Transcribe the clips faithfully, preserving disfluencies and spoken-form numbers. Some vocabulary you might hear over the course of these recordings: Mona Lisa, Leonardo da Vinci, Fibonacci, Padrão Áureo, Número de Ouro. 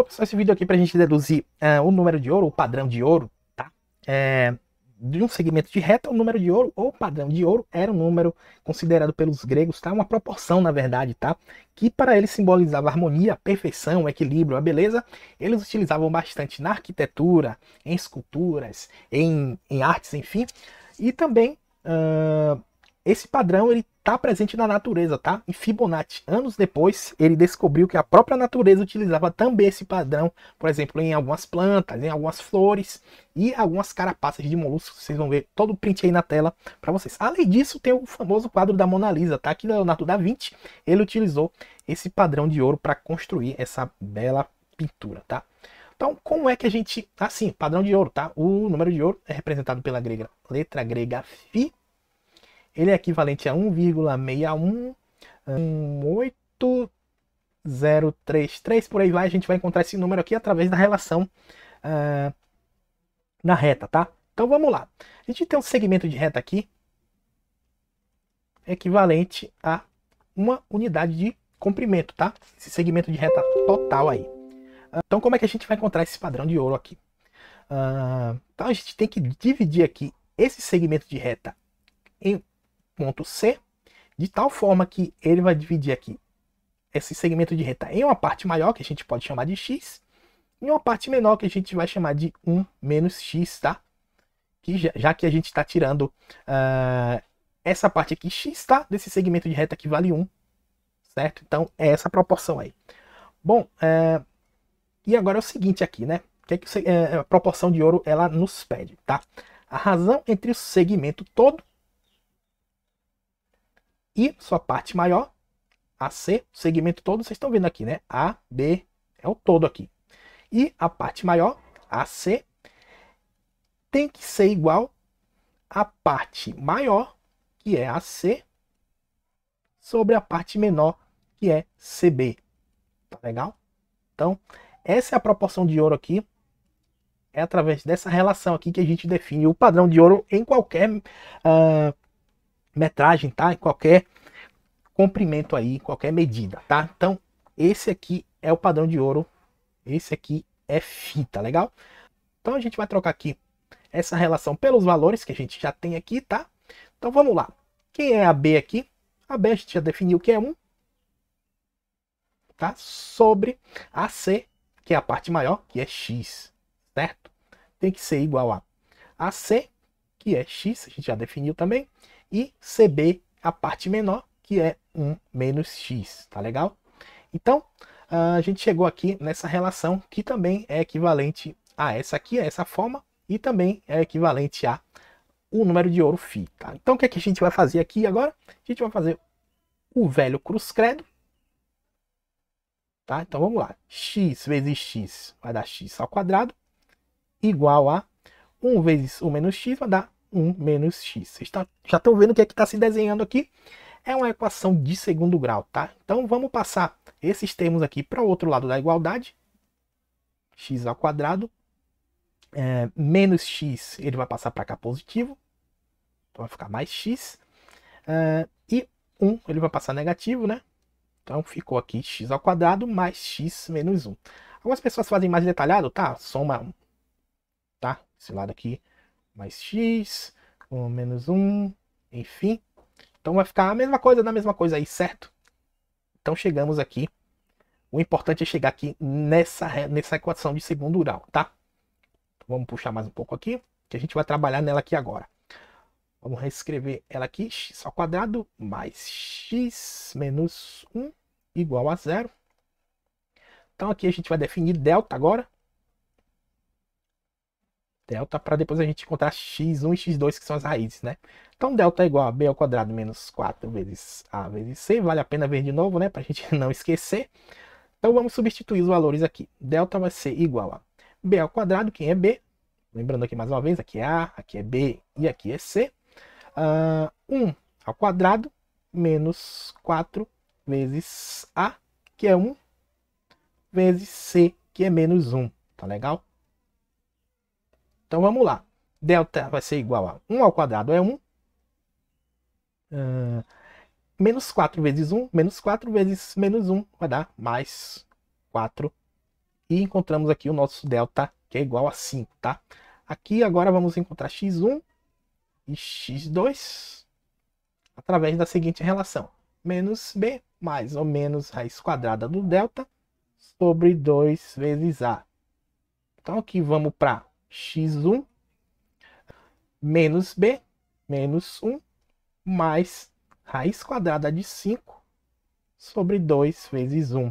Então, pessoal, esse vídeo aqui para a gente deduzir uh, o número de ouro, o padrão de ouro, tá? É, de um segmento de reta, o número de ouro ou padrão de ouro era um número considerado pelos gregos, tá? Uma proporção, na verdade, tá? Que para eles simbolizava a harmonia, a perfeição, o equilíbrio, a beleza. Eles utilizavam bastante na arquitetura, em esculturas, em, em artes, enfim. E também uh, esse padrão ele está presente na natureza, tá? E Fibonacci, anos depois, ele descobriu que a própria natureza utilizava também esse padrão, por exemplo, em algumas plantas, em algumas flores e algumas carapaças de moluscos. Vocês vão ver todo o print aí na tela para vocês. Além disso, tem o famoso quadro da Mona Lisa, tá? Que Leonardo da Vinci, ele utilizou esse padrão de ouro para construir essa bela pintura, tá? Então, como é que a gente... Assim, padrão de ouro, tá? O número de ouro é representado pela grega, letra grega Φ. Ele é equivalente a um vírgula seis um um oito zero três três. Por aí vai, a gente vai encontrar esse número aqui através da relação uh, na reta, tá? Então, vamos lá. A gente tem um segmento de reta aqui equivalente a uma unidade de comprimento, tá? Esse segmento de reta total aí. Então, como é que a gente vai encontrar esse padrão de ouro aqui? Uh, então, a gente tem que dividir aqui esse segmento de reta em ponto C, de tal forma que ele vai dividir aqui esse segmento de reta em uma parte maior, que a gente pode chamar de X, e uma parte menor, que a gente vai chamar de um menos X, tá? Que já, já que a gente está tirando uh, essa parte aqui, X, tá? Desse segmento de reta que vale um, certo? Então, é essa proporção aí. Bom, é... Uh, E agora é o seguinte aqui, né? O que é que a proporção de ouro ela nos pede, tá? A razão entre o segmento todo e sua parte maior, A C, segmento todo, vocês estão vendo aqui, né? A, B, é o todo aqui. E a parte maior, A C, tem que ser igual à parte maior, que é A C, sobre a parte menor, que é C B. Tá legal? Então... essa é a proporção de ouro aqui. É através dessa relação aqui que a gente define o padrão de ouro em qualquer uh, metragem, tá? Em qualquer comprimento aí, em qualquer medida, tá? Então, esse aqui é o padrão de ouro. Esse aqui é Φ, tá legal? Então, a gente vai trocar aqui essa relação pelos valores que a gente já tem aqui, tá? Então, vamos lá. Quem é a B aqui? A B a gente já definiu que é um, tá? Sobre a C, que é a parte maior, que é X, certo? Tem que ser igual a A C, que é X, a gente já definiu também, e C B, a parte menor, que é um menos X, tá legal? Então, a gente chegou aqui nessa relação, que também é equivalente a essa aqui, a essa forma, e também é equivalente a o número de ouro Φ, tá? Então, o que é que a gente vai fazer aqui agora? A gente vai fazer o velho cruz-credo, tá? Então, vamos lá. X vezes X vai dar X ao quadrado, igual a um vezes um menos X vai dar um menos X. Vocês tá, já estão vendo o que é que está se desenhando aqui? É uma equação de segundo grau, tá? Então, vamos passar esses termos aqui para o outro lado da igualdade. X ao quadrado, é, menos X, ele vai passar para cá positivo. Então, vai ficar mais X. É, e um, ele vai passar negativo, né? Então, ficou aqui x ao quadrado mais x menos um. Algumas pessoas fazem mais detalhado, tá? Soma, tá? Esse lado aqui, mais x, com menos um, enfim. Então, vai ficar a mesma coisa da mesma coisa aí, certo? Então, chegamos aqui. O importante é chegar aqui nessa, nessa equação de segundo grau, tá? Então, vamos puxar mais um pouco aqui, que a gente vai trabalhar nela aqui agora. Vamos reescrever ela aqui, x ao quadrado mais x menos um igual a zero. Então, aqui a gente vai definir delta agora. Delta para depois a gente encontrar x um e x dois, que são as raízes, né? Então, delta é igual a b ao quadrado menos quatro vezes a vezes c. Vale a pena ver de novo, né? Para a gente não esquecer. Então, vamos substituir os valores aqui. Delta vai ser igual a b ao quadrado, que é b. Lembrando aqui mais uma vez, aqui é a, aqui é b e aqui é c. Uh, um ao quadrado menos quatro vezes a, que é um, vezes c, que é menos um. Tá legal? Então, vamos lá. Delta vai ser igual a um ao quadrado é um. Uh, menos quatro vezes um, menos quatro vezes menos um vai dar mais quatro e encontramos aqui o nosso delta, que é igual a cinco, tá? Aqui agora vamos encontrar x um e x dois através da seguinte relação: menos b mais ou menos raiz quadrada do delta sobre dois vezes a. Então aqui vamos para x um menos b menos um mais raiz quadrada de cinco sobre dois vezes um.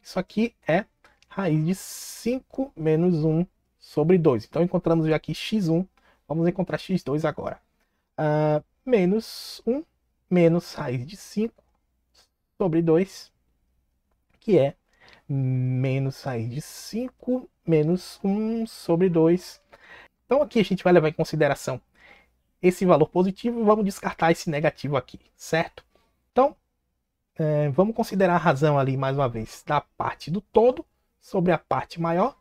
Isso aqui é raiz de cinco menos um sobre dois. Então encontramos já aqui x um. Vamos encontrar x dois agora. Uh, menos um menos raiz de cinco sobre dois, que é menos raiz de cinco menos um sobre dois. Então aqui a gente vai levar em consideração esse valor positivo e vamos descartar esse negativo aqui, certo? Então é, vamos considerar a razão ali mais uma vez da parte do todo sobre a parte maior,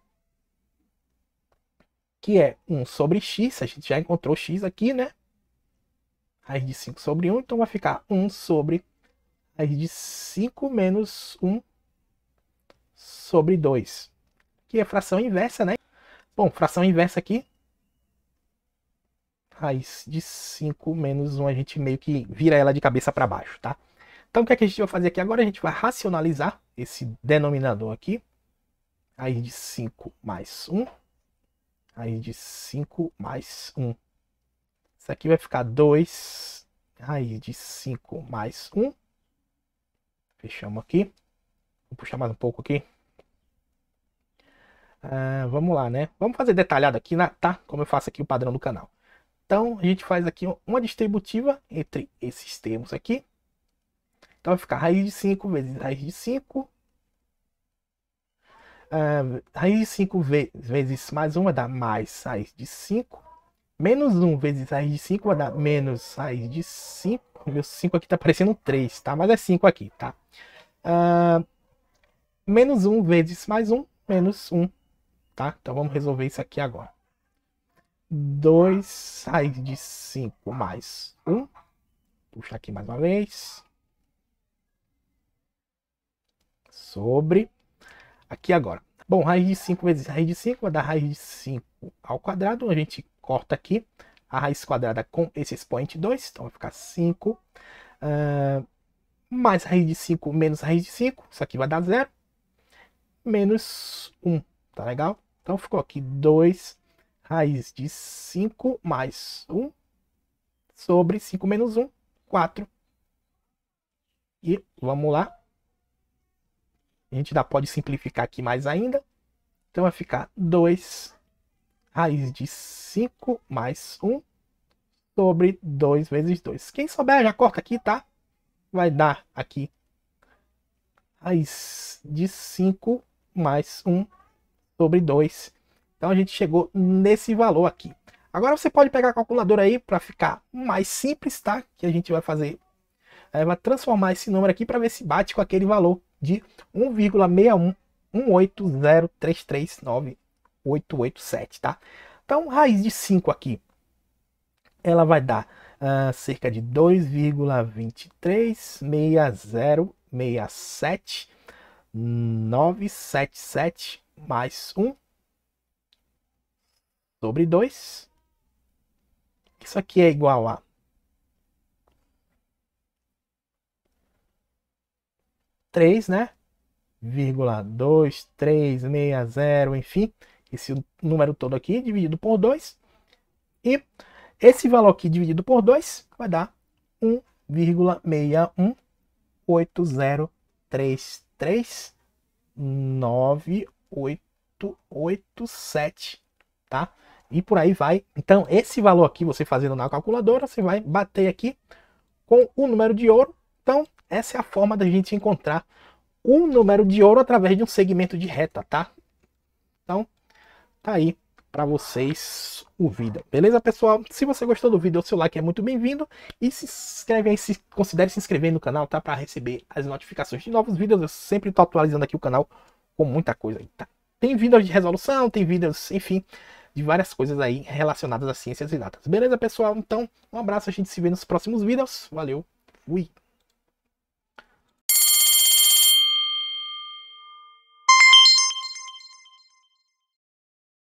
que é um sobre x. A gente já encontrou x aqui, né? Raiz de cinco sobre um, então vai ficar um sobre raiz de cinco menos um sobre dois, que é fração inversa, né? Bom, fração inversa aqui, raiz de cinco menos um, a gente meio que vira ela de cabeça para baixo, tá? Então o que é que a gente vai fazer aqui agora? A gente vai racionalizar esse denominador aqui, raiz de cinco mais um, raiz de cinco mais um. Isso aqui vai ficar dois raiz de cinco mais um. Fechamos aqui. Vou puxar mais um pouco aqui. Ah, vamos lá, né? Vamos fazer detalhado aqui, na, tá? Como eu faço aqui o padrão do canal. Então, a gente faz aqui uma distributiva entre esses termos aqui. Então, vai ficar raiz de cinco vezes raiz de cinco. Ah, raiz de cinco vezes mais um vai dar mais raiz de cinco. Menos um vezes raiz de cinco vai dar menos raiz de cinco. Meu cinco aqui tá parecendo três, tá? Mas é cinco aqui, tá? Uh, menos um vezes mais um, menos um, tá? Então vamos resolver isso aqui agora. dois raiz de cinco mais um. Puxa aqui mais uma vez. Sobre. Aqui agora. Bom, raiz de cinco vezes raiz de cinco vai dar raiz de cinco ao quadrado. A gente corta aqui a raiz quadrada com esse expoente dois, então vai ficar cinco, uh, mais raiz de cinco menos raiz de cinco, isso aqui vai dar zero, menos um, tá legal? Então ficou aqui dois raiz de cinco mais um sobre cinco menos um, quatro. E vamos lá, a gente ainda pode simplificar aqui mais ainda, então vai ficar dois raiz de cinco mais um sobre dois vezes dois. Quem souber já corta aqui, tá? Vai dar aqui raiz de cinco mais um sobre dois. Então a gente chegou nesse valor aqui. Agora você pode pegar a calculadora aí para ficar mais simples, tá? Que a gente vai fazer, é, vai transformar esse número aqui para ver se bate com aquele valor de um vírgula seis um um oito zero três três nove. oito oito sete, tá? Então, raiz de cinco aqui, ela vai dar uh, cerca de dois vírgula dois três seis zero seis sete nove sete sete mais um sobre dois. Isso aqui é igual a três, né? Vírgula dois três seis zero, enfim, esse número todo aqui, dividido por dois. E esse valor aqui, dividido por dois, vai dar um vírgula seis um oito zero três três nove oito oito sete, tá? E por aí vai. Então, esse valor aqui, você fazendo na calculadora, você vai bater aqui com o número de ouro. Então, essa é a forma da gente encontrar o número de ouro através de um segmento de reta, tá? Então, tá aí para vocês o vídeo. Beleza, pessoal? Se você gostou do vídeo, o seu like é muito bem-vindo. E se inscreve aí, se, considere se inscrever no canal, tá? Para receber as notificações de novos vídeos. Eu sempre estou atualizando aqui o canal com muita coisa aí, tá? Tem vídeos de resolução, tem vídeos, enfim, de várias coisas aí relacionadas às ciências exatas. Beleza, pessoal? Então, um abraço. A gente se vê nos próximos vídeos. Valeu. Fui.